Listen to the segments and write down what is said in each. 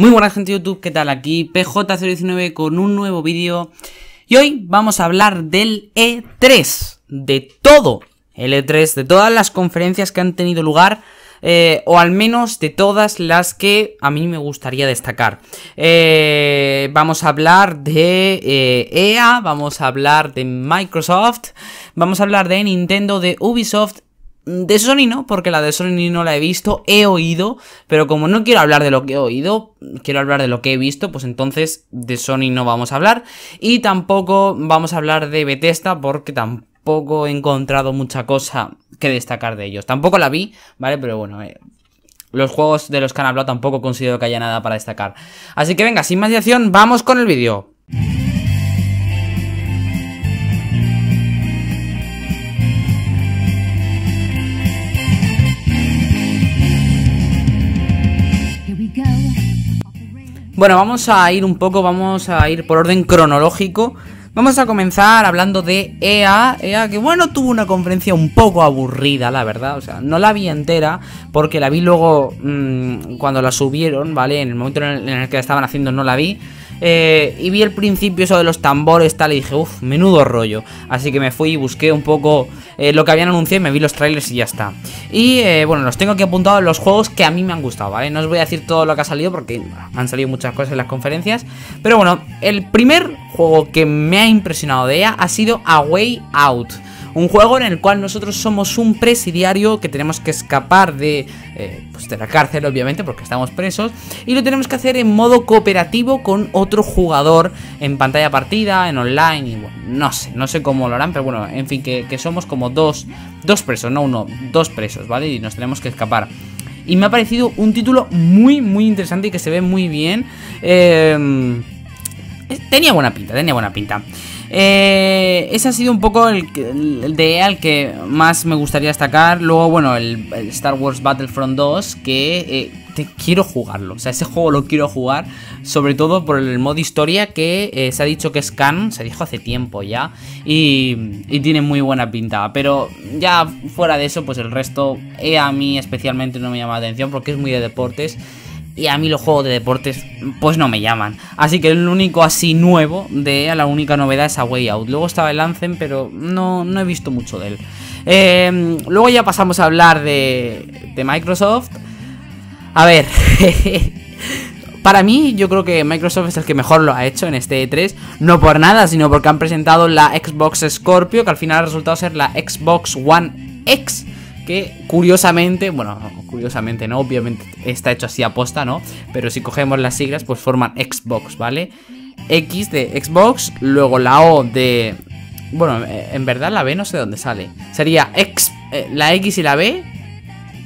Muy buenas gente de YouTube, ¿qué tal? Aquí PJ019 con un nuevo vídeo. Y hoy vamos a hablar del E3, de todo el E3, de todas las conferencias que han tenido lugar, o al menos de todas las que a mí me gustaría destacar. Vamos a hablar de EA, vamos a hablar de Microsoft, vamos a hablar de Nintendo, de Ubisoft. De Sony no, porque la de Sony no la he visto, he oído, pero como no quiero hablar de lo que he oído, quiero hablar de lo que he visto, pues entonces de Sony no vamos a hablar. Y tampoco vamos a hablar de Bethesda, porque tampoco he encontrado mucha cosa que destacar de ellos. Tampoco la vi, ¿vale? Pero bueno, los juegos de los que han hablado tampoco considero que haya nada para destacar. Así que venga, sin más dilación, vamos con el vídeo. Bueno, vamos a ir por orden cronológico. Vamos a comenzar hablando de EA, que bueno, tuvo una conferencia un poco aburrida, la verdad. O sea, no la vi entera, porque la vi luego cuando la subieron, ¿vale? En el momento en el que la estaban haciendo no la vi. Y vi el principio eso de los tambores, tal, y dije, uff, menudo rollo. Así que me fui y busqué un poco lo que habían anunciado y me vi los trailers y ya está. Y bueno, los tengo aquí apuntados los juegos que a mí me han gustado, ¿vale? No os voy a decir todo lo que ha salido porque han salido muchas cosas en las conferencias. Pero bueno, el primer juego que me ha impresionado de ella ha sido A Way Out. Un juego en el cual nosotros somos un presidiario que tenemos que escapar de la cárcel, obviamente, porque estamos presos. Y lo tenemos que hacer en modo cooperativo con otro jugador en pantalla partida, en online. Y bueno, no sé cómo lo harán, pero bueno, en fin, que somos como dos presos, no uno, dos presos, ¿vale? Y nos tenemos que escapar. Y me ha parecido un título muy, muy interesante y que se ve muy bien. Tenía buena pinta, ese ha sido un poco el de EA, el que más me gustaría destacar. Luego, bueno, el Star Wars Battlefront 2, que quiero jugarlo. O sea, ese juego lo quiero jugar, sobre todo por el modo historia, que se ha dicho que es canon, se dijo hace tiempo ya, y tiene muy buena pinta. Pero ya fuera de eso, pues el resto EA a mí especialmente no me llama la atención, porque es muy de deportes. Y a mí los juegos de deportes pues no me llaman. Así que el único así nuevo de EA, la única novedad es A Way Out. Luego estaba el Anthem, pero no he visto mucho de él. Luego ya pasamos a hablar de Microsoft. A ver, para mí yo creo que Microsoft es el que mejor lo ha hecho en este E3. No por nada, sino porque han presentado la Xbox Scorpio, que al final ha resultado ser la Xbox One X. Que curiosamente, no, obviamente está hecho así a posta, ¿no? Pero si cogemos las siglas, pues forman Xbox, ¿vale? X de Xbox, luego la O de... Bueno, en verdad la B no sé dónde sale. Sería la X y la B.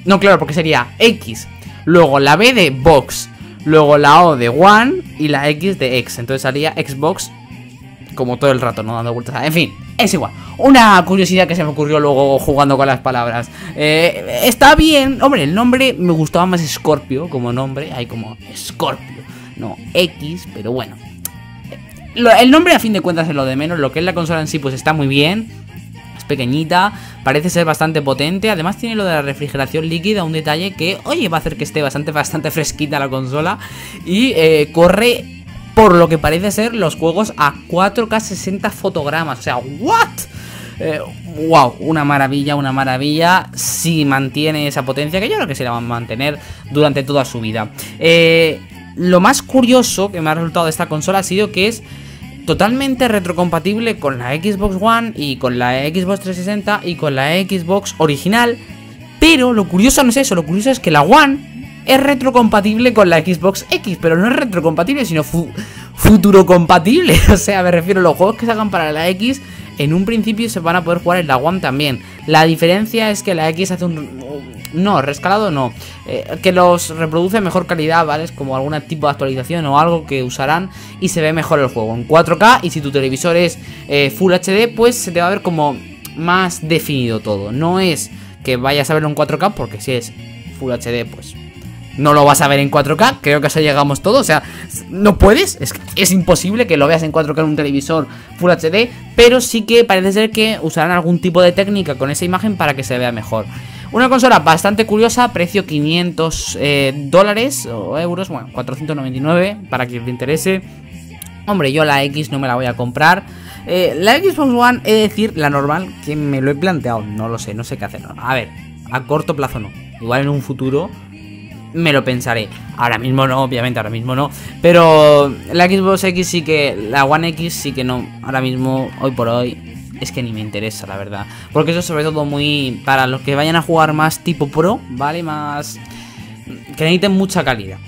No, claro, porque sería X. Luego la B de Box. Luego la O de One y la X de X. Entonces salía Xbox como todo el rato, ¿no? Dando vueltas. En fin. Es igual, una curiosidad que se me ocurrió luego jugando con las palabras. Está bien, hombre, el nombre me gustaba más Scorpio como nombre. Hay como Scorpio, no X, pero bueno. El nombre a fin de cuentas es lo de menos, lo que es la consola en sí pues está muy bien. Es pequeñita, parece ser bastante potente. Además tiene lo de la refrigeración líquida, un detalle que, oye, va a hacer que esté bastante fresquita la consola. Y corre... por lo que parece ser los juegos a 4K 60 fotogramas. O sea, ¿what? Wow, una maravilla. Si mantiene esa potencia, que yo creo que se la van a mantener durante toda su vida. Lo más curioso que me ha resultado de esta consola ha sido que es totalmente retrocompatible con la Xbox One y con la Xbox 360 y con la Xbox original. Pero lo curioso no es eso, lo curioso es que la One... es retrocompatible con la Xbox X, pero no es retrocompatible, sino futurocompatible. O sea, me refiero a los juegos que salgan para la X, en un principio se van a poder jugar en la One también. La diferencia es que la X hace un... no, rescalado no. Que los reproduce en mejor calidad, ¿vale? Es como algún tipo de actualización o algo que usarán y se ve mejor el juego. En 4K, y si tu televisor es Full HD, pues se te va a ver como más definido todo. No es que vayas a verlo en 4K, porque si es Full HD, pues... no lo vas a ver en 4K, creo que eso llegamos todos. O sea, no puedes, es imposible que lo veas en 4K en un televisor Full HD. Pero sí que parece ser que usarán algún tipo de técnica con esa imagen para que se vea mejor. Una consola bastante curiosa, precio $500 o euros, bueno, 499 para quien le interese. Hombre, yo la X no me la voy a comprar. La Xbox One, es decir, la normal, que me lo he planteado, no lo sé, no sé qué hacer. A ver, a corto plazo no, igual en un futuro me lo pensaré. Ahora mismo no, obviamente, ahora mismo no. Pero la Xbox X sí que, la One X sí que no. Ahora mismo, hoy por hoy, es que ni me interesa, la verdad. Porque eso es sobre todo muy para los que vayan a jugar más tipo pro, ¿vale? Más que necesiten mucha calidad.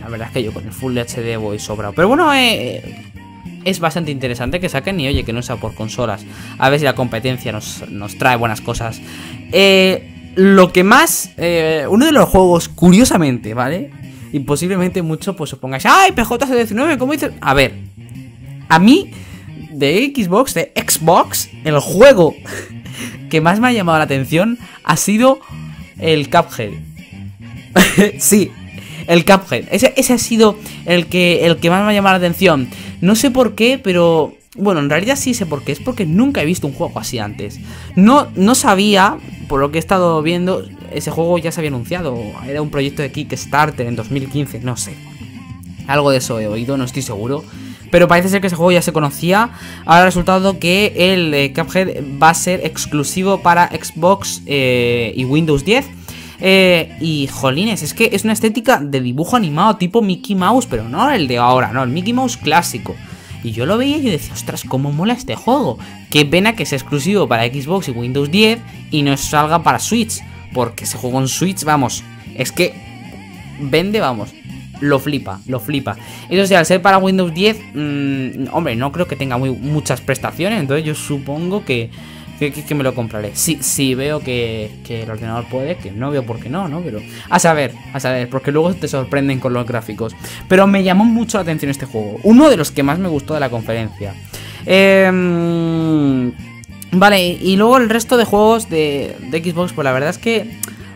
La verdad es que yo con el Full HD voy sobrado. Pero bueno, es bastante interesante que saquen. Y oye, que no sea por consolas. A ver si la competencia nos trae buenas cosas. Lo que más, uno de los juegos, curiosamente, ¿vale? Y posiblemente muchos pues os pongáis, ¡ay, PJ019! ¿Cómo dices? A ver, a mí, de Xbox, el juego que más me ha llamado la atención ha sido el Cuphead. Sí, el Cuphead. Ese ha sido el que más me ha llamado la atención. No sé por qué, pero... bueno, en realidad sí sé por qué, es porque nunca he visto un juego así antes. No sabía, por lo que he estado viendo, ese juego ya se había anunciado. Era un proyecto de Kickstarter en 2015, no sé. Algo de eso he oído, no estoy seguro. Pero parece ser que ese juego ya se conocía. Ahora ha resultado que el Cuphead va a ser exclusivo para Xbox y Windows 10. Y jolines, es que es una estética de dibujo animado tipo Mickey Mouse, pero no el de ahora, no, el Mickey Mouse clásico. Y yo lo veía y yo decía, ostras, cómo mola este juego. Qué pena que sea exclusivo para Xbox y Windows 10 y no salga para Switch. Porque ese juego en Switch, vamos, es que vende, vamos, lo flipa. Eso sí, al ser para Windows 10, hombre, no creo que tenga muchas prestaciones. Entonces yo supongo que me lo compraré. Sí, veo que el ordenador puede, que no veo por qué no, ¿no? Pero a saber, porque luego te sorprenden con los gráficos. Pero me llamó mucho la atención este juego. Uno de los que más me gustó de la conferencia. Vale, y luego el resto de juegos de Xbox, pues la verdad es que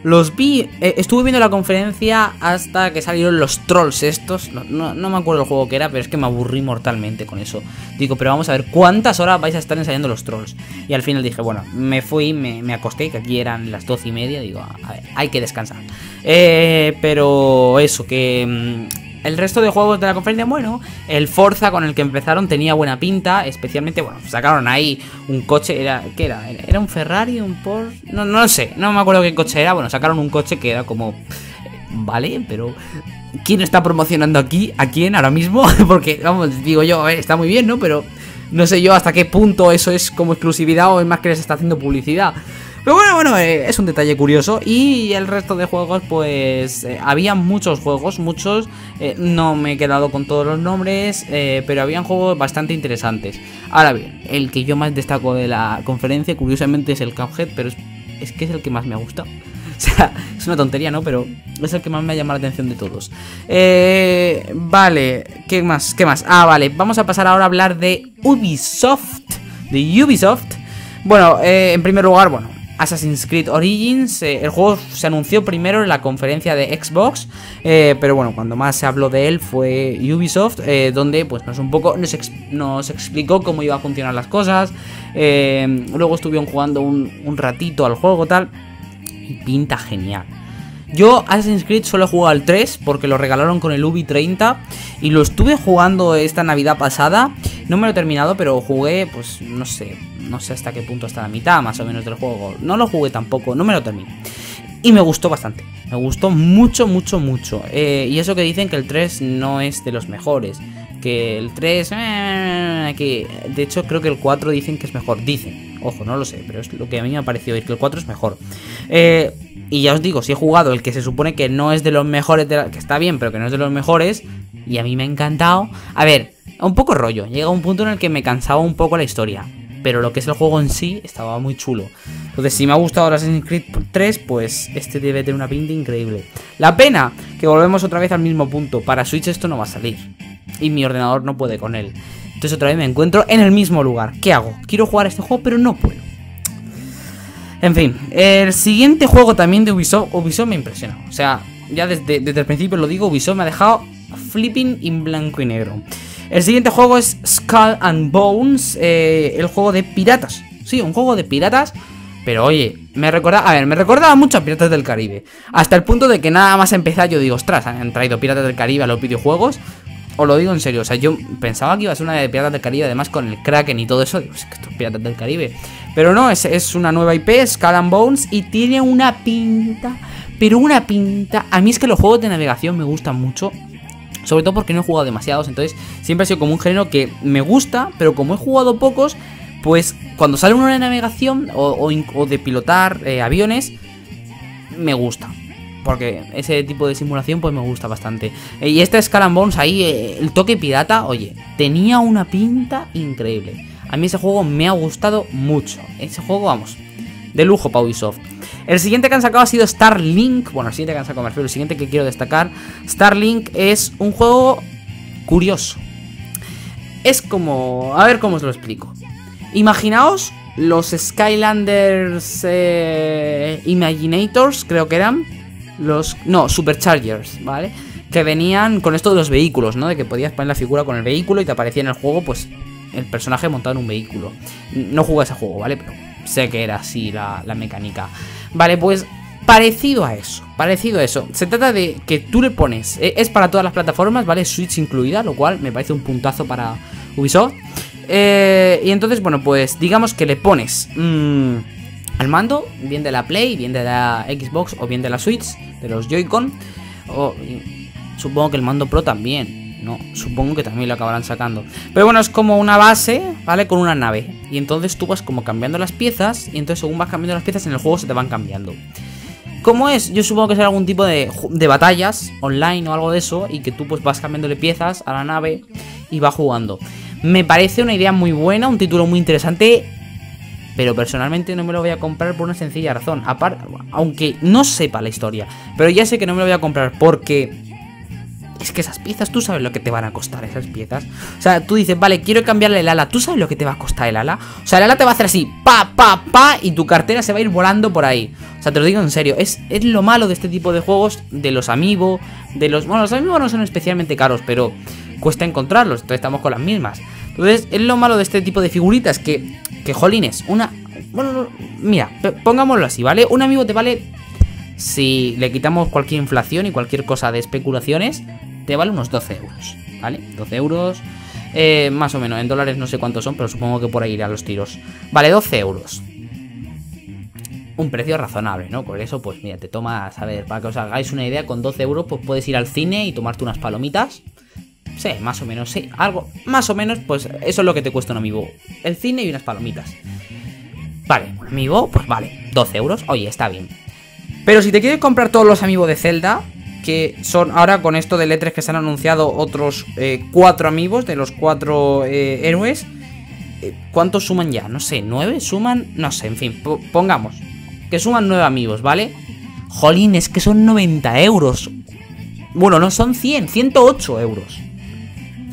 los vi. Estuve viendo la conferencia hasta que salieron los trolls estos. No me acuerdo el juego que era, pero es que me aburrí mortalmente con eso. Digo, pero vamos a ver cuántas horas vais a estar ensayando los trolls. Y al final dije, bueno, me fui, me acosté, que aquí eran las 12:30. Digo, a ver, hay que descansar. Pero eso, que... el resto de juegos de la conferencia, bueno, el Forza con el que empezaron tenía buena pinta, especialmente, bueno, sacaron ahí un coche, ¿qué era? ¿Era un Ferrari, un Porsche? No lo sé, no me acuerdo qué coche era, bueno, sacaron un coche que era como... vale, pero... ¿quién está promocionando aquí? ¿A quién ahora mismo? Porque, vamos, digo yo, a ver, está muy bien, ¿no? Pero no sé yo hasta qué punto eso es como exclusividad o es más que les está haciendo publicidad. Pero bueno, es un detalle curioso. Y el resto de juegos, pues... había muchos juegos, muchos. No me he quedado con todos los nombres, pero habían juegos bastante interesantes. Ahora bien, el que yo más destaco de la conferencia, curiosamente, es el Cuphead. Pero es que es el que más me ha gustado. O sea, es una tontería, ¿no? Pero es el que más me ha llamado la atención de todos. Vale, ¿qué más? Ah, vale, vamos a pasar ahora a hablar de Ubisoft. Bueno, en primer lugar, bueno, Assassin's Creed Origins, el juego se anunció primero en la conferencia de Xbox, pero bueno, cuando más se habló de él fue Ubisoft, donde pues nos explicó cómo iba a funcionar las cosas. Luego estuvieron jugando un ratito al juego tal, y pinta genial. Yo Assassin's Creed solo he jugado al 3 porque lo regalaron con el Ubi 30 y lo estuve jugando esta Navidad pasada. No me lo he terminado, pero jugué, pues no sé hasta qué punto, hasta la mitad más o menos del juego. No lo jugué tampoco, no me lo terminé. Y me gustó bastante, me gustó mucho. Y eso que dicen que el 3 no es de los mejores. Que el 3... que de hecho creo que el 4 dicen que es mejor. Dicen, ojo, no lo sé, pero es lo que a mí me ha parecido oír, que el 4 es mejor. Y ya os digo, si he jugado el que se supone que no es de los mejores, que está bien, pero que no es de los mejores, y a mí me ha encantado. A ver, un poco rollo, llega un punto en el que me cansaba un poco la historia, pero lo que es el juego en sí estaba muy chulo. Entonces, si me ha gustado Assassin's Creed 3, pues este debe tener una pinta increíble. La pena que volvemos otra vez al mismo punto. Para Switch esto no va a salir y mi ordenador no puede con él. Entonces otra vez me encuentro en el mismo lugar. ¿Qué hago? Quiero jugar este juego, pero no puedo. En fin, el siguiente juego también de Ubisoft me impresiona. O sea, ya desde el principio lo digo, Ubisoft me ha dejado flipping en blanco y negro. El siguiente juego es Skull and Bones, el juego de piratas. Sí, un juego de piratas Pero oye, me recordaba mucho a Piratas del Caribe. Hasta el punto de que nada más empezar yo digo, ostras, han traído Piratas del Caribe a los videojuegos. Os lo digo en serio, o sea, yo pensaba que iba a ser una de Piratas del Caribe, además con el Kraken y todo eso. Digo, es que esto es Piratas del Caribe. Pero no, es una nueva IP, Skull and Bones, y tiene una pinta, pero una pinta. A mí es que los juegos de navegación me gustan mucho, sobre todo porque no he jugado demasiados, entonces siempre ha sido como un género que me gusta, pero como he jugado pocos, pues cuando sale uno de navegación o de pilotar aviones, me gusta. Porque ese tipo de simulación pues me gusta bastante. Y este Skull and Bones ahí, el toque pirata, oye, tenía una pinta increíble. A mí ese juego me ha gustado mucho. Ese juego, vamos, de lujo para Ubisoft. El siguiente que han sacado ha sido Starlink. Bueno, el siguiente que han sacado, me refiero, el siguiente que quiero destacar. Starlink es un juego curioso. Es como... a ver cómo os lo explico. Imaginaos los Skylanders Imaginators, creo que eran. No, Superchargers, ¿vale? Que venían con esto de los vehículos, ¿no? De que podías poner la figura con el vehículo y te aparecía en el juego, pues, el personaje montado en un vehículo. No jugué a ese juego, ¿vale? Pero sé que era así la mecánica. Vale, pues, parecido a eso. Se trata de que tú le pones... es para todas las plataformas, ¿vale? Switch incluida, lo cual me parece un puntazo para Ubisoft. Y entonces, bueno, pues, digamos que le pones... al mando, bien de la Play, bien de la Xbox o bien de la Switch, de los Joy-Con, o supongo que el mando Pro también, no, supongo que también lo acabarán sacando. Pero bueno, es como una base, ¿vale? Con una nave. Y entonces tú vas como cambiando las piezas, y entonces según vas cambiando las piezas en el juego se te van cambiando. ¿Cómo es? Yo supongo que será algún tipo de batallas online o algo de eso, y que tú pues vas cambiándole piezas a la nave y vas jugando. Me parece una idea muy buena, un título muy interesante. Pero personalmente no me lo voy a comprar por una sencilla razón. Aunque no sepa la historia. Pero ya sé que no me lo voy a comprar porque... es que esas piezas, tú sabes lo que te van a costar esas piezas. O sea, tú dices, vale, quiero cambiarle el ala. ¿Tú sabes lo que te va a costar el ala? O sea, el ala te va a hacer así, pa, pa, pa, y tu cartera se va a ir volando por ahí. O sea, te lo digo en serio. Es lo malo de este tipo de juegos, de los Amiibo, de los... bueno, los Amiibo no son especialmente caros, pero cuesta encontrarlos. Entonces estamos con las mismas. Entonces, es lo malo de este tipo de figuritas que jolines, bueno, mira, pongámoslo así, ¿vale? Un amigo te vale, si le quitamos cualquier inflación y cualquier cosa de especulaciones, te vale unos 12 euros, ¿vale? 12 euros, más o menos, en dólares no sé cuántos son, pero supongo que por ahí irán los tiros. Vale, 12 euros. Un precio razonable, ¿no? Con eso, pues mira, te tomas, a ver, para que os hagáis una idea, con 12 euros pues puedes ir al cine y tomarte unas palomitas. Sí, más o menos, sí, algo, más o menos, pues eso es lo que te cuesta un amiibo, el cine y unas palomitas. Vale, un amiibo, pues vale, 12 euros, oye, está bien. Pero si te quieres comprar todos los amiibo de Zelda, que son ahora con esto del E3 que se han anunciado otros 4 amiibos de los 4 héroes, ¿cuántos suman ya? No sé, 9 suman, no sé, en fin, pongamos, que suman 9 amiibos, ¿vale? Jolín, es que son 90 euros. Bueno, no, son 100, 108 euros.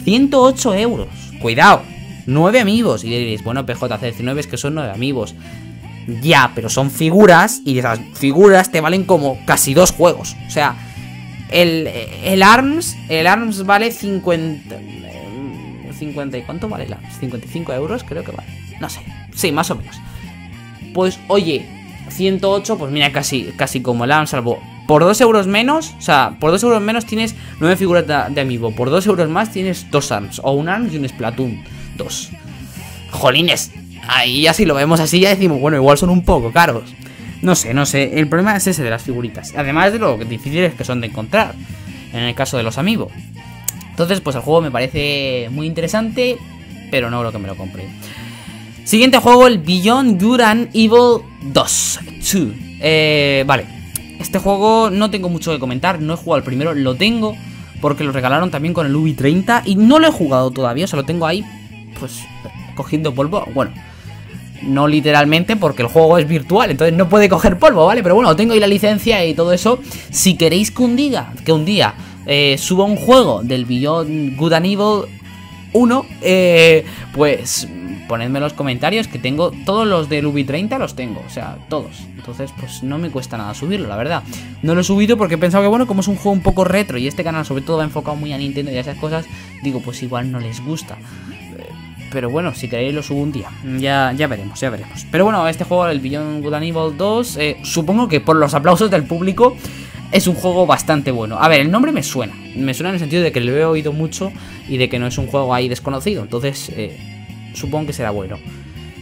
108 euros, cuidado, 9 amigos. Y diréis, bueno, PJ019, es que son 9 amigos. Ya, pero son figuras y esas figuras te valen como casi 2 juegos. O sea, el ARMS vale 50 ¿y cuánto vale el ARMS? 55 euros creo que vale, no sé, sí, más o menos. Pues oye, 108, pues mira, casi como el ARMS, salvo... por 2 euros menos, o sea, por 2 euros menos tienes 9 figuras de amiibo. Por 2 euros más tienes 2 ARMS, o un ARMS y un Splatoon 2. ¡Jolines! Ahí ya si lo vemos así ya decimos, bueno, igual son un poco caros. No sé, el problema es ese de las figuritas. Además de lo difíciles que son de encontrar, en el caso de los amiibo. Entonces, pues el juego me parece muy interesante, pero no creo que me lo compre. Siguiente juego, el Beyond Good and Evil 2. Vale. Este juego no tengo mucho que comentar, no he jugado el primero, lo tengo porque lo regalaron también con el Ubi 30 y no lo he jugado todavía, o sea, lo tengo ahí, pues, cogiendo polvo, bueno, no literalmente porque el juego es virtual, entonces no puede coger polvo, ¿vale? Pero bueno, tengo ahí la licencia y todo eso. Si queréis que un día suba un juego del Beyond Good and Evil 1, pues... ponedme en los comentarios, que tengo todos los del Ubi 30, los tengo, o sea, todos. Entonces, pues no me cuesta nada subirlo, la verdad. No lo he subido porque he pensado que, bueno, como es un juego un poco retro y este canal sobre todo va enfocado muy a Nintendo y a esas cosas, digo, pues igual no les gusta. Pero bueno, si queréis lo subo un día. Ya veremos, ya veremos. Pero bueno, este juego, el Beyond Good and Evil 2, supongo que por los aplausos del público, es un juego bastante bueno. A ver, el nombre me suena. Me suena en el sentido de que lo he oído mucho y de que no es un juego ahí desconocido. Entonces, supongo que será bueno.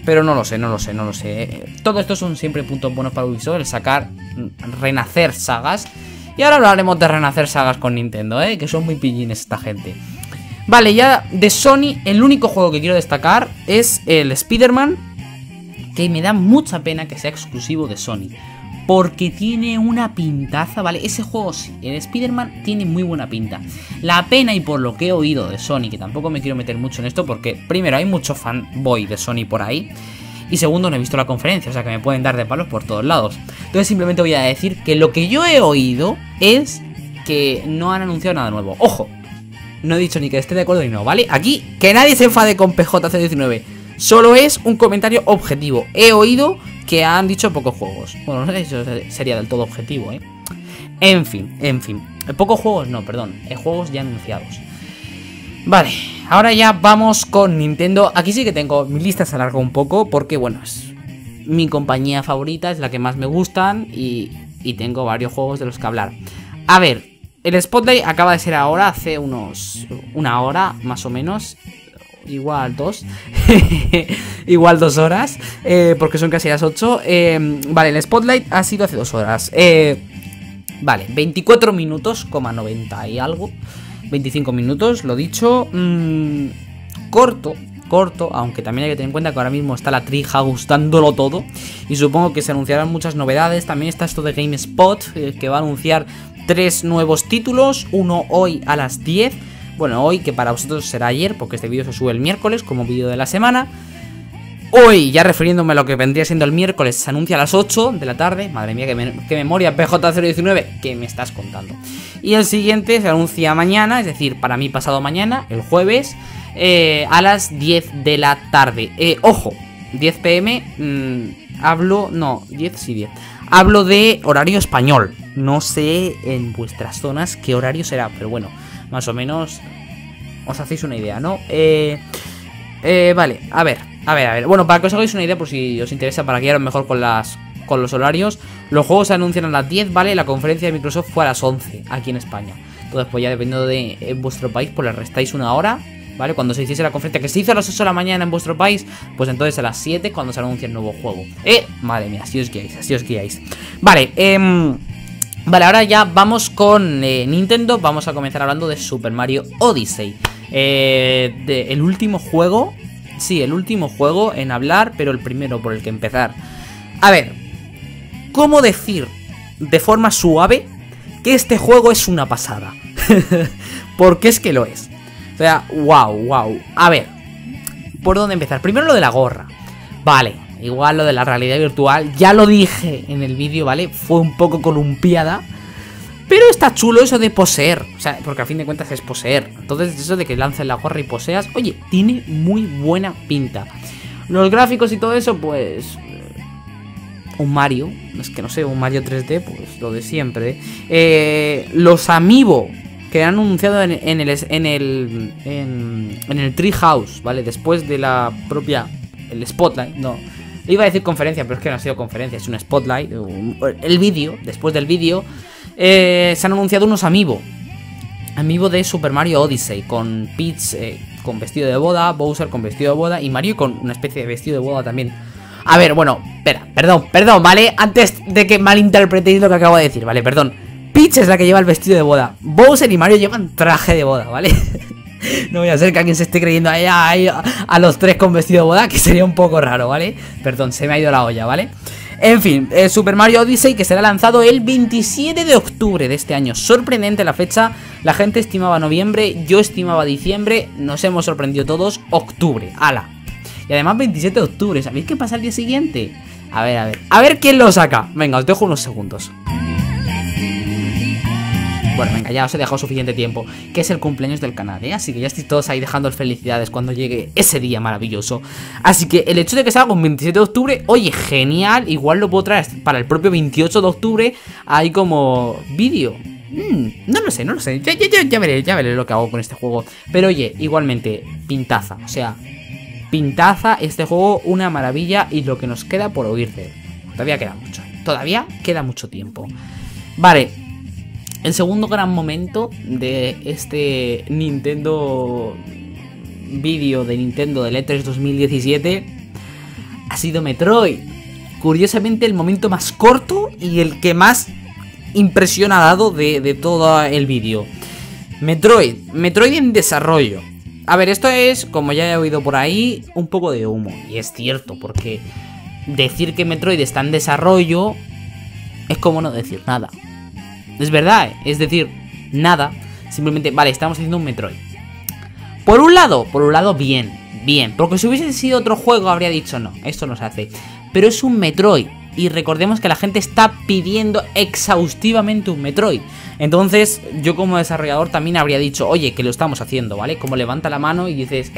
Pero no lo sé, no lo sé. Todo esto son siempre puntos buenos para Ubisoft, el sacar, renacer sagas. Y ahora hablaremos de renacer sagas con Nintendo, que son muy pillines esta gente. Vale, ya de Sony, el único juego que quiero destacar es el Spider-Man, que me da mucha pena que sea exclusivo de Sony, porque tiene una pintaza, ¿vale? Ese juego sí, el Spider-Man tiene muy buena pinta. La pena, y por lo que he oído de Sony, que tampoco me quiero meter mucho en esto, porque primero hay mucho fanboy de Sony por ahí, y segundo, no he visto la conferencia, o sea que me pueden dar de palos por todos lados. Entonces simplemente voy a decir que lo que yo he oído es que no han anunciado nada nuevo. ¡Ojo! No he dicho ni que esté de acuerdo ni no, ¿vale? Aquí, que nadie se enfade con PJ019. Solo es un comentario objetivo. He oído que han dicho pocos juegos. Bueno, no sé si eso sería del todo objetivo, ¿eh? En fin. Pocos juegos, no, perdón. Juegos ya anunciados. Vale, ahora ya vamos con Nintendo. Aquí sí que tengo... Mi lista se alarga un poco porque, bueno, es mi compañía favorita, es la que más me gustan y tengo varios juegos de los que hablar. A ver... El Spotlight acaba de ser ahora, hace unos... una hora, más o menos. Igual dos. Igual 2 horas. Porque son casi las 8. Vale, el Spotlight ha sido hace 2 horas. Vale, 24 minutos, 90 y algo. 25 minutos, lo dicho. Corto, aunque también hay que tener en cuenta que ahora mismo está la Treehouse dándolo todo. Y supongo que se anunciarán muchas novedades. También está esto de GameSpot, que va a anunciar 3 nuevos títulos, uno hoy a las 10, bueno, hoy que para vosotros será ayer, porque este vídeo se sube el miércoles como vídeo de la semana. Hoy, ya refiriéndome a lo que vendría siendo el miércoles, se anuncia a las 8 de la tarde, madre mía, qué memoria, PJ019, ¿qué me estás contando? Y el siguiente se anuncia mañana, es decir, para mí pasado mañana, el jueves, a las 10 de la tarde, ojo, 10 pm, no, 10, sí, 10. Hablo de horario español. No sé en vuestras zonas qué horario será, pero bueno, más o menos os hacéis una idea, ¿no? Vale, a ver. Bueno, para que os hagáis una idea, por si os interesa, para guiaros mejor con los horarios. Los juegos se anuncian a las 10, ¿vale? La conferencia de Microsoft fue a las 11, aquí en España. Entonces, pues ya dependiendo de vuestro país, pues le restáis una hora, ¿vale? Cuando se hiciese la conferencia, que se hizo a las 8 de la mañana en vuestro país, pues entonces a las 7 cuando se anuncie el nuevo juego. Madre mía, así os guiáis. Vale, vale, ahora ya vamos con Nintendo. Vamos a comenzar hablando de Super Mario Odyssey, el último juego. Sí, el último juego en hablar, pero el primero por el que empezar. A ver, ¿cómo decir de forma suave que este juego es una pasada? Porque es que lo es. O sea, wow. A ver, ¿por dónde empezar? Primero lo de la gorra. Vale, igual lo de la realidad virtual, ya lo dije en el vídeo, ¿vale? Fue un poco columpiada, pero está chulo eso de poseer. O sea, porque a fin de cuentas es poseer. Entonces eso de que lances la gorra y poseas, oye, tiene muy buena pinta. Los gráficos y todo eso, pues... un Mario, es que no sé, un Mario 3D, pues lo de siempre. Los Amiibo que han anunciado en el Treehouse, ¿vale? Después de la propia... el Spotlight, no. Iba a decir conferencia, pero es que no ha sido conferencia, es un Spotlight. El vídeo, después del vídeo, se han anunciado unos Amiibo. Amiibo de Super Mario Odyssey, con Peach con vestido de boda, Bowser con vestido de boda y Mario con una especie de vestido de boda también. A ver, bueno, espera, perdón, ¿vale? Antes de que malinterpretéis lo que acabo de decir, ¿vale? Perdón. Peach es la que lleva el vestido de boda. Bowser y Mario llevan traje de boda, ¿vale? No voy a hacer que alguien se esté creyendo a los tres con vestido de boda, que sería un poco raro, ¿vale? Perdón, se me ha ido la olla, ¿vale? En fin, Super Mario Odyssey, que será lanzado el 27 de octubre de este año. Sorprendente la fecha. La gente estimaba noviembre, yo estimaba diciembre. Nos hemos sorprendido todos. Octubre, ala. Y además 27 de octubre, ¿sabéis qué pasa el día siguiente? A ver quién lo saca. Venga, os dejo unos segundos. Bueno, venga, ya os he dejado suficiente tiempo, que es el cumpleaños del canal, ¿eh? Así que ya estáis todos ahí dejándoos felicidades cuando llegue ese día maravilloso. Así que el hecho de que salga un 27 de octubre, oye, genial, igual lo puedo traer para el propio 28 de octubre, ahí como vídeo. No lo sé, ya veré lo que hago con este juego. Pero oye, igualmente, pintaza, o sea, pintaza, este juego una maravilla y lo que nos queda por oír de él. Todavía queda mucho tiempo. Vale, el segundo gran momento de este Nintendo vídeo de Nintendo del E3 2017 ha sido Metroid. Curiosamente el momento más corto y el que más impresión ha dado de todo el vídeo. Metroid en desarrollo. A ver, esto es, como ya he oído por ahí, un poco de humo. Y es cierto, porque decir que Metroid está en desarrollo es como no decir nada. Es verdad, es decir, nada. Simplemente, vale, estamos haciendo un Metroid. Por un lado, bien. Porque si hubiese sido otro juego habría dicho no, esto no se hace. Pero es un Metroid. Y recordemos que la gente está pidiendo exhaustivamente un Metroid. Entonces, yo como desarrollador también habría dicho, oye, que lo estamos haciendo, ¿vale? Como levanta la mano y dices,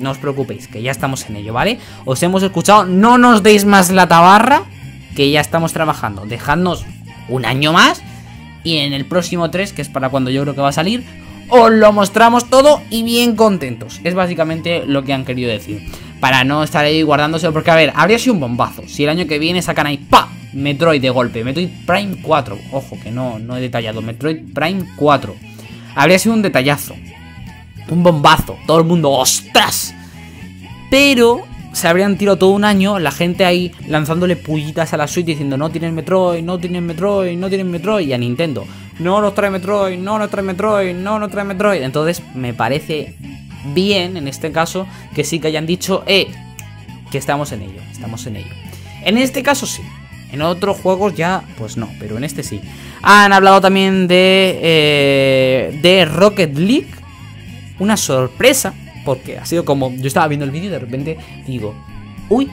no os preocupéis, que ya estamos en ello, ¿vale? Os hemos escuchado, no nos deis más la tabarra, que ya estamos trabajando. Dejadnos un año más y en el próximo 3, que es para cuando yo creo que va a salir, os lo mostramos todo y bien contentos. Es básicamente lo que han querido decir. Para no estar ahí guardándose, porque a ver, habría sido un bombazo. Si el año que viene sacan ahí, ¡pa! Metroid de golpe, Metroid Prime 4. Ojo, que no he detallado, Metroid Prime 4. Habría sido un detallazo, un bombazo, todo el mundo, ¡ostras! Pero se habrían tirado todo un año la gente ahí lanzándole pullitas a la Switch diciendo, no tienes Metroid, no tienes Metroid, no tienes Metroid. Y a Nintendo, no nos trae Metroid, no nos trae Metroid, no nos trae Metroid. Entonces me parece bien, en este caso, que sí que hayan dicho, que estamos en ello. En este caso sí. En otros juegos ya, pues no, pero en este sí. Han hablado también de Rocket League. Una sorpresa, porque ha sido como, yo estaba viendo el vídeo y de repente digo, uy,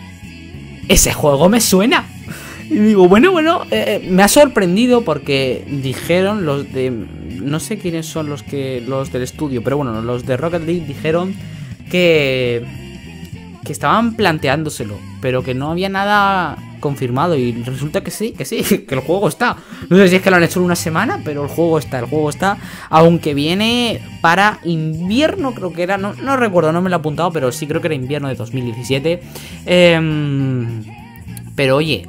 ese juego me suena. Y digo, bueno, me ha sorprendido porque dijeron los de, no sé quiénes son los del estudio, pero bueno, los de Rocket League dijeron que estaban planteándoselo, pero que no había nada confirmado y resulta que sí, que el juego está. No sé si es que lo han hecho en una semana, pero el juego está, aunque viene para invierno, creo que era, no recuerdo, no me lo he apuntado, pero sí creo que era invierno de 2017. Pero oye,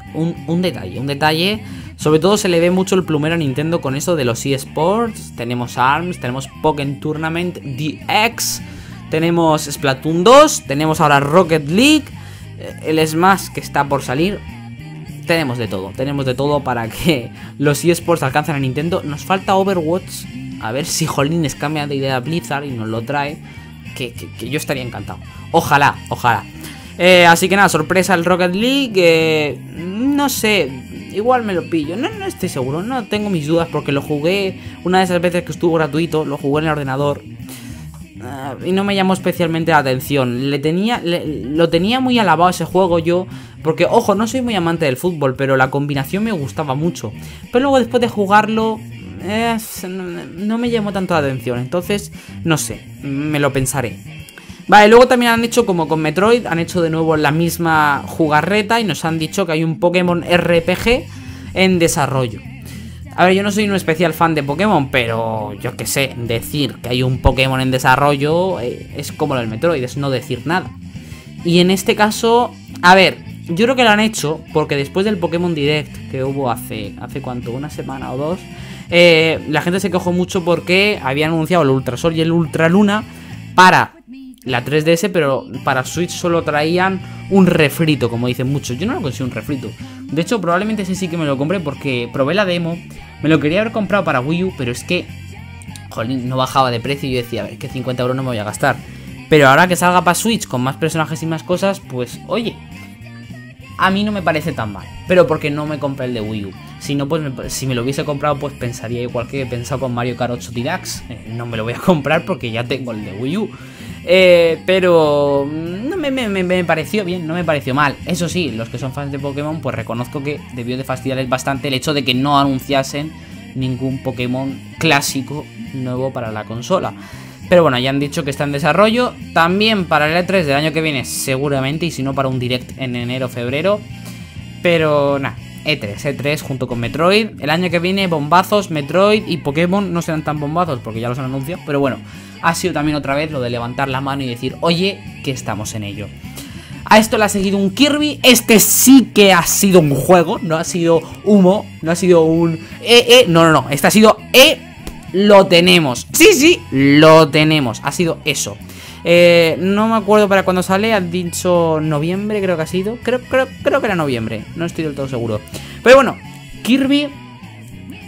un detalle, sobre todo se le ve mucho el plumero a Nintendo con eso de los eSports. Tenemos ARMS, tenemos Pokémon Tournament DX, tenemos Splatoon 2, tenemos ahora Rocket League, el Smash que está por salir. Tenemos de todo para que los eSports alcancen a Nintendo. Nos falta Overwatch, a ver si jolines cambia de idea Blizzard y nos lo trae, que yo estaría encantado. Ojalá. Así que nada, sorpresa el Rocket League. No sé, igual me lo pillo. No estoy seguro, no tengo mis dudas porque lo jugué una de esas veces que estuvo gratuito, lo jugué en el ordenador. Y no me llamó especialmente la atención. Lo tenía muy alabado ese juego yo, porque ojo, no soy muy amante del fútbol, pero la combinación me gustaba mucho. Pero luego después de jugarlo, no me llamó tanto la atención. Entonces, no sé, me lo pensaré. Vale, luego también han hecho como con Metroid, han hecho de nuevo la misma jugarreta y nos han dicho que hay un Pokémon RPG en desarrollo. A ver, yo no soy un especial fan de Pokémon, pero yo qué sé, decir que hay un Pokémon en desarrollo es como lo del Metroid, es no decir nada. Y en este caso, a ver, yo creo que lo han hecho porque después del Pokémon Direct que hubo hace cuánto, una semana o dos, la gente se quejó mucho porque habían anunciado el Ultrasol y el Ultraluna para la 3DS, pero para Switch solo traían un refrito, como dicen muchos. Yo no lo consigo un refrito. De hecho, probablemente ese sí que me lo compré porque probé la demo. Me lo quería haber comprado para Wii U, pero es que, jolín, no bajaba de precio. Y yo decía, a ver, que 50 euros no me voy a gastar. Pero ahora que salga para Switch con más personajes y más cosas, pues, oye, a mí no me parece tan mal. Pero porque no me compré el de Wii U. Si no, pues si me lo hubiese comprado, pues pensaría igual que he pensado con Mario Kart 8 Deluxe. No me lo voy a comprar porque ya tengo el de Wii U. Pero no me pareció bien, no me pareció mal. Eso sí, los que son fans de Pokémon, pues reconozco que debió de fastidiarles bastante el hecho de que no anunciasen ningún Pokémon clásico nuevo para la consola. Pero bueno, ya han dicho que está en desarrollo. También para el E3 del año que viene seguramente, y si no para un direct en enero o febrero. Pero nada, E3 junto con Metroid. El año que viene bombazos, Metroid y Pokémon no serán tan bombazos porque ya los han anunciado. Pero bueno, ha sido también otra vez lo de levantar la mano y decir, oye, que estamos en ello. A esto le ha seguido un Kirby. Este sí que ha sido un juego, no ha sido humo, no ha sido un... No, este ha sido... lo tenemos. Sí, lo tenemos. Ha sido eso. No me acuerdo para cuándo sale. Han dicho noviembre, creo que ha sido. Creo que era noviembre. No estoy del todo seguro. Pero bueno, Kirby,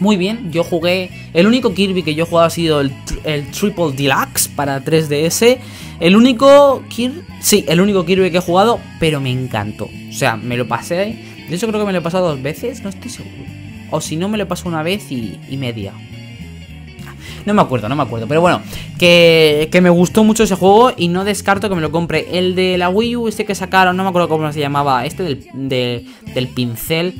muy bien. Yo jugué... El único Kirby que yo he jugado ha sido el Triple Deluxe para 3DS. El único Kirby... Sí, el único Kirby que he jugado, pero me encantó. O sea, me lo pasé... De hecho, creo que me lo he pasado 2 veces. No estoy seguro. O si no, me lo pasé 1 vez y media. No me acuerdo, pero bueno, que me gustó mucho ese juego y no descarto que me lo compre. El de la Wii U, este que sacaron, no me acuerdo cómo se llamaba, este del pincel,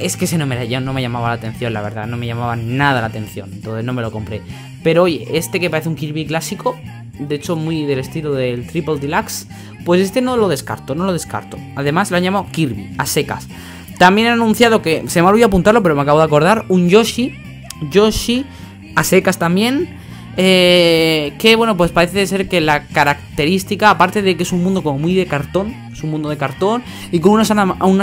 es que ese no me llamaba la atención, la verdad, no me llamaba nada la atención, entonces no me lo compré. Pero oye, este que parece un Kirby clásico, de hecho muy del estilo del Triple Deluxe, pues este no lo descarto. Además lo han llamado Kirby, a secas. También han anunciado que, se me olvidó apuntarlo, pero me acabo de acordar, un Yoshi... a secas también, que bueno, pues parece ser que la característica, aparte de que es un mundo como muy de cartón, es un mundo de cartón y con unas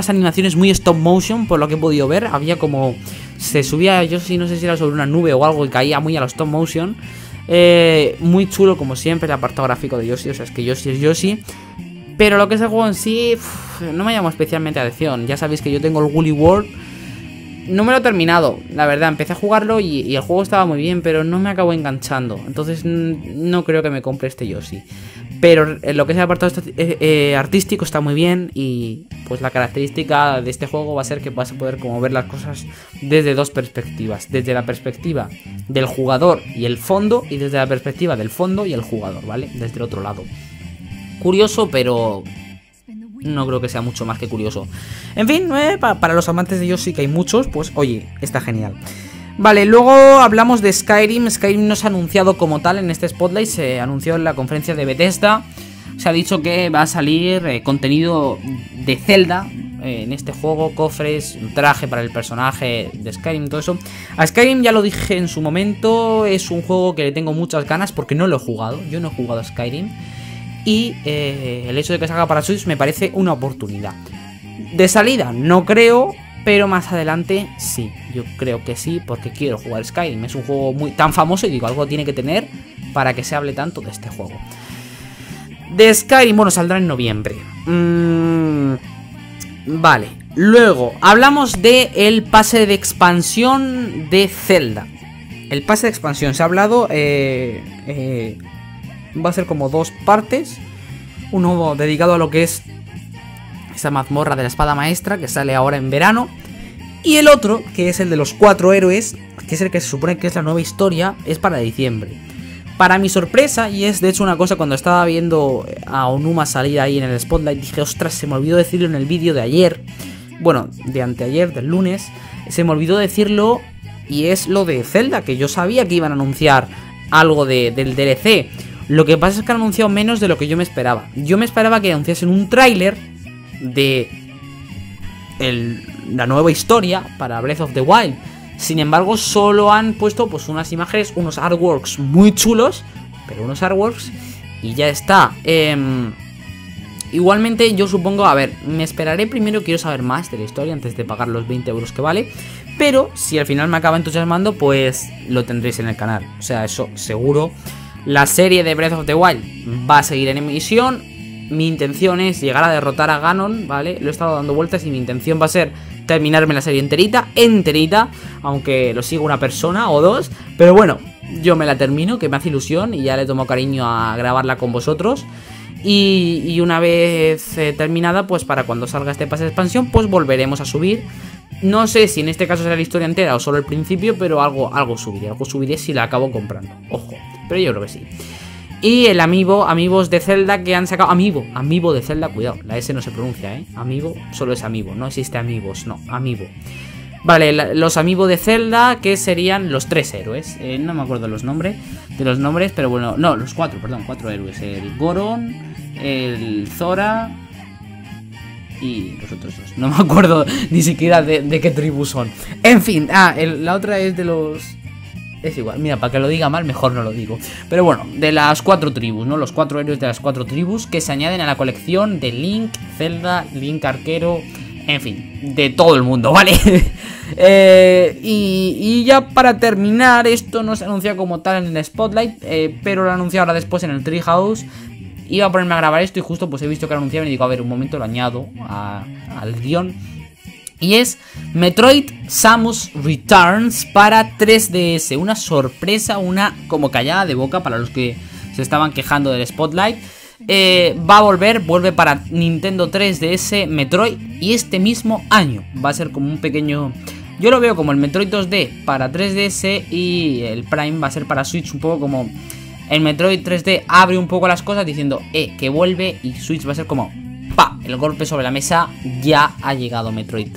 animaciones muy stop motion, por lo que he podido ver, había como, se subía, yo sí, no sé si era sobre una nube o algo y caía muy a los stop motion, muy chulo como siempre el apartado gráfico de Yoshi, o sea, es que Yoshi es Yoshi. Pero lo que es el juego en sí, no me llamó especialmente la atención. Ya sabéis que yo tengo el Woolly World. No me lo he terminado, la verdad, empecé a jugarlo y el juego estaba muy bien, pero no me acabo enganchando. Entonces no creo que me compre este Yoshi. Pero lo que es el apartado artístico está muy bien y pues la característica de este juego va a ser que vas a poder como ver las cosas desde 2 perspectivas. Desde la perspectiva del jugador y el fondo y desde la perspectiva del fondo y el jugador, ¿vale? Desde el otro lado. Curioso, pero... no creo que sea mucho más que curioso. En fin, para los amantes de Yoshi, que hay muchos, pues oye, está genial. Vale, luego hablamos de Skyrim. Skyrim no se ha anunciado como tal en este Spotlight. Se anunció en la conferencia de Bethesda. Se ha dicho que va a salir contenido de Zelda en este juego, cofres, traje para el personaje de Skyrim, todo eso. A Skyrim ya lo dije en su momento, es un juego que le tengo muchas ganas porque no lo he jugado. Yo no he jugado a Skyrim. Y el hecho de que salga para Switch me parece una oportunidad. De salida no creo, pero más adelante sí. Yo creo que sí, porque quiero jugar Skyrim. Es un juego muy tan famoso y digo, algo tiene que tener para que se hable tanto de este juego. De Skyrim, bueno, saldrá en noviembre. Vale, luego hablamos de el pase de expansión de Zelda. El pase de expansión, se ha hablado... va a ser como 2 partes. Uno dedicado a lo que es esa mazmorra de la espada maestra, que sale ahora en verano. Y el otro, que es el de los 4 héroes, que es el que se supone que es la nueva historia, es para diciembre. Para mi sorpresa, y es de hecho una cosa, cuando estaba viendo a Onuma salir ahí en el Spotlight, dije, ostras, se me olvidó decirlo en el vídeo de ayer. Bueno, de anteayer, del lunes. Se me olvidó decirlo. Y es lo de Zelda, que yo sabía que iban a anunciar algo del DLC. Lo que pasa es que han anunciado menos de lo que yo me esperaba. Yo me esperaba que anunciasen un tráiler de la nueva historia para Breath of the Wild. Sin embargo, solo han puesto pues unas imágenes, unos artworks muy chulos, pero unos artworks y ya está. Igualmente yo supongo, a ver, me esperaré primero, quiero saber más de la historia antes de pagar los 20 euros que vale. Pero si al final me acaba entusiasmando, pues lo tendréis en el canal. O sea, eso seguro. La serie de Breath of the Wild va a seguir en emisión. Mi intención es llegar a derrotar a Ganon, ¿vale? Lo he estado dando vueltas y mi intención va a ser terminarme la serie enterita, aunque lo siga una persona o dos. Pero bueno, yo me la termino, que me hace ilusión y ya le tomo cariño a grabarla con vosotros. Y una vez terminada, pues para cuando salga este pase de expansión, pues volveremos a subir. No sé si en este caso será la historia entera o solo el principio, pero algo subiré si la acabo comprando. Ojo, pero yo creo que sí. Y el Amiibos de Zelda que han sacado. Amiibo de Zelda, cuidado, la S no se pronuncia, ¿eh? Amiibo, solo es Amiibo, no existe Amiibos, no, Amiibo. Vale, los Amiibo de Zelda que serían los 3 héroes. No me acuerdo de los nombres, pero bueno, no, los 4, perdón, 4 héroes. El Goron, el Zora... y los otros dos. No me acuerdo ni siquiera de qué tribu son. En fin, la otra es de los... Es igual, mira, para que lo diga mal, mejor no lo digo. Pero bueno, de las 4 tribus, ¿no? Los 4 héroes de las 4 tribus que se añaden a la colección de Link, Zelda, Link Arquero... En fin, de todo el mundo, ¿vale? Y ya para terminar, esto no se anunció como tal en el Spotlight, pero lo anuncié ahora después en el Treehouse. Iba a ponerme a grabar esto y justo pues he visto que lo anunciaban y digo, a ver, un momento, lo añado al guión. Y es Metroid Samus Returns para 3DS. Una sorpresa, una como callada de boca para los que se estaban quejando del Spotlight. Va a vuelve para Nintendo 3DS Metroid, y este mismo año va a ser como un pequeño... Yo lo veo como el Metroid 2D para 3DS y el Prime va a ser para Switch, un poco como... El Metroid 3D abre un poco las cosas diciendo, que vuelve, y Switch va a ser como... ¡Pa! El golpe sobre la mesa, ya ha llegado Metroid.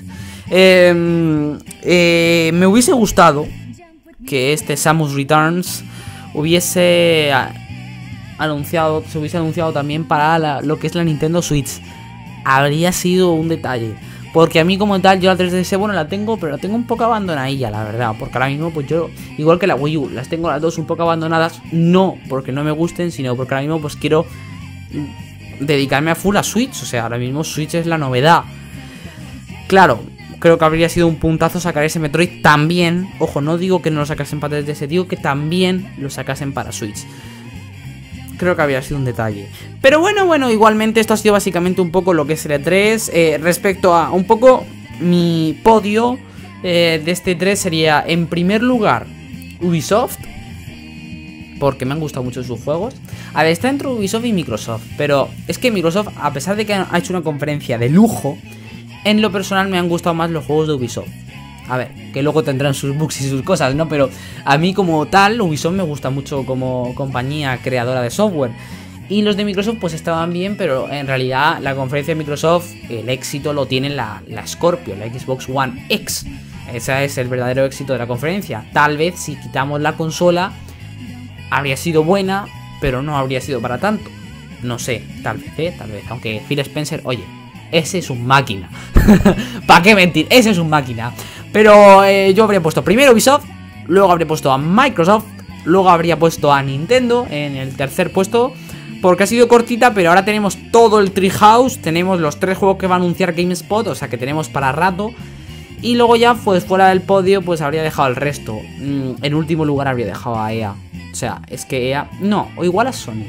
Me hubiese gustado que este Samus Returns hubiese... se hubiese anunciado también para lo que es la Nintendo Switch. Habría sido un detalle, porque a mí como tal, yo la 3DS, bueno, la tengo, pero la tengo un poco abandonadilla, la verdad, porque ahora mismo pues yo, igual que la Wii U, las tengo las dos un poco abandonadas, no porque no me gusten, sino porque ahora mismo pues quiero dedicarme a full a Switch. O sea, ahora mismo Switch es la novedad. Claro, creo que habría sido un puntazo sacar ese Metroid también. Ojo, no digo que no lo sacasen para 3DS, digo que también lo sacasen para Switch. Creo que había sido un detalle. Pero bueno, igualmente esto ha sido básicamente un poco lo que es el E3. Respecto a un poco mi podio de este E3 sería, en primer lugar, Ubisoft. Porque me han gustado mucho sus juegos. A ver, está entre Ubisoft y Microsoft. Pero es que Microsoft, a pesar de que ha hecho una conferencia de lujo, en lo personal me han gustado más los juegos de Ubisoft. A ver, que luego tendrán sus bugs y sus cosas, ¿no? Pero a mí como tal, Ubisoft me gusta mucho como compañía creadora de software. Y los de Microsoft pues estaban bien, pero en realidad la conferencia de Microsoft, el éxito lo tiene la Scorpio, la Xbox One X. Ese es el verdadero éxito de la conferencia. Tal vez si quitamos la consola, habría sido buena, pero no habría sido para tanto. No sé, tal vez. Aunque Phil Spencer, oye, ese es un máquina. ¿Para qué mentir? Ese es un máquina. Pero yo habría puesto primero Ubisoft, luego habría puesto a Microsoft, luego habría puesto a Nintendo en el tercer puesto, porque ha sido cortita, pero ahora tenemos todo el Treehouse, tenemos los 3 juegos que va a anunciar GameSpot, o sea que tenemos para rato, y luego ya pues fuera del podio pues habría dejado el resto. En último lugar habría dejado a EA, o sea, es que EA, no, o igual a Sony.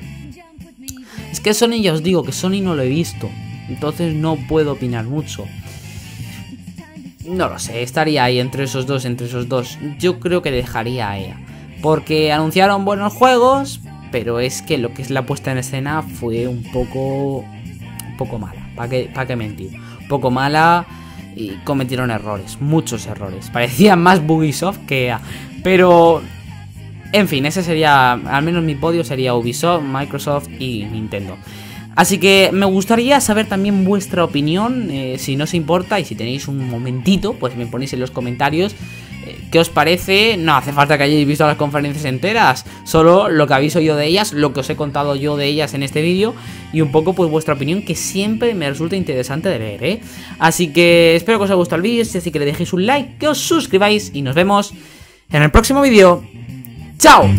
Es que Sony, ya os digo que Sony no lo he visto, entonces no puedo opinar mucho. No lo sé, estaría ahí entre esos dos. Yo creo que dejaría a EA, porque anunciaron buenos juegos, pero es que lo que es la puesta en escena fue un poco mala, ¿para qué mentir? Un poco mala y cometieron errores, muchos errores. Parecía más Ubisoft que EA, pero... En fin, ese sería, al menos mi podio sería Ubisoft, Microsoft y Nintendo. Así que me gustaría saber también vuestra opinión, si no os importa y si tenéis un momentito, pues me ponéis en los comentarios qué os parece. No hace falta que hayáis visto las conferencias enteras, solo lo que habéis oído de ellas, lo que os he contado yo de ellas en este vídeo y un poco pues vuestra opinión, que siempre me resulta interesante de leer, ¿eh? Así que espero que os haya gustado el vídeo, así que le dejéis un like, que os suscribáis y nos vemos en el próximo vídeo. ¡Chao!